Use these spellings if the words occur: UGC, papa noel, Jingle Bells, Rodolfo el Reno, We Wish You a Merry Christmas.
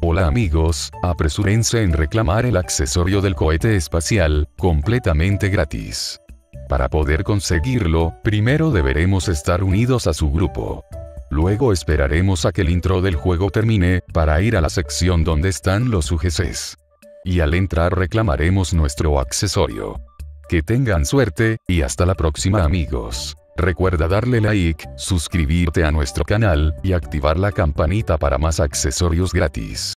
Hola amigos, apresúrense en reclamar el accesorio del cohete espacial, completamente gratis. Para poder conseguirlo, primero deberemos estar unidos a su grupo. Luego esperaremos a que el intro del juego termine, para ir a la sección donde están los UGCs. Y al entrar reclamaremos nuestro accesorio. Que tengan suerte, y hasta la próxima amigos. Recuerda darle like, suscribirte a nuestro canal, y activar la campanita para más accesorios gratis.